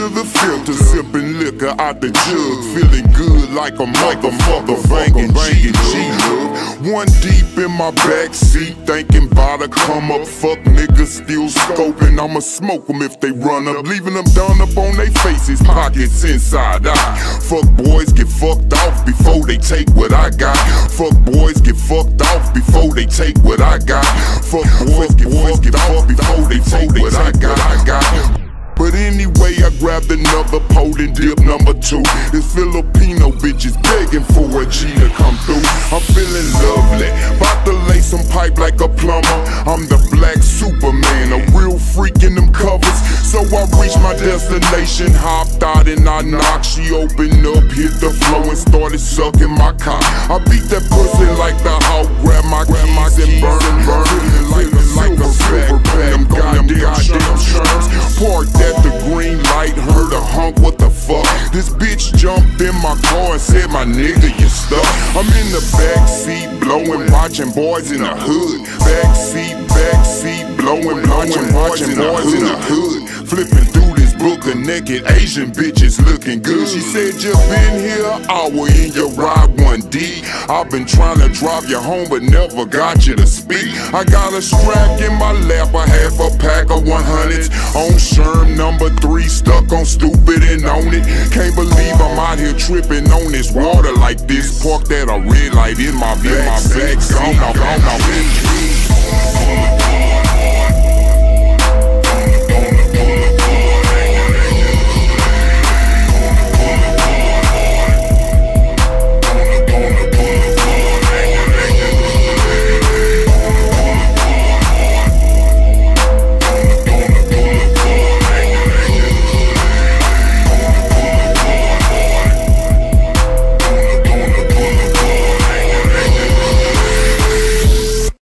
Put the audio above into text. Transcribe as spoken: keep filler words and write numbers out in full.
To the filter, sipping liquor out the jug, feeling good like a motherfucker, banging G-G. One deep in my backseat, thinking about a come up. Fuck niggas still scoping, I'ma smoke them if they run up, leaving them down up on their faces, pockets inside out. Fuck boys get fucked off before they take what I got. Fuck boys get fucked off before they take what I got. Fuck boys get fucked off before they take what I got. I got. But anyway, I grabbed another pole and dip number two. This Filipino bitch is begging for a G to come through. I'm feeling lovely, about to lay some pipe like a plumber. I'm the black Superman, a real freak in them covers. So I reached my destination, hopped out and I knocked. She opened up, hit the floor and started sucking my cock. I beat that pussy like the hawk, grabbed my keys and burn, burn. Feeling like a silver pack, them goddamn shrimps. Parked at the green light, heard a honk, what the fuck? This bitch jumped in my car and said, my nigga, you stuck. I'm in the backseat, blowing, watching boys in the hood. Backseat, backseat, blowing, blowing, watching boys in the hood. Flipping through this book of naked Asian bitches looking good. She said, you been here an hour in your ride one D. I've been trying to drive you home but never got you to speak. I got a strap in my lap, a half a pack of one hundreds. On Sherm number three, stuck on stupid and on it. Can't believe I'm out here tripping on this water like this. Parked at a red light in my back, my back, gone, gone, gone, gone.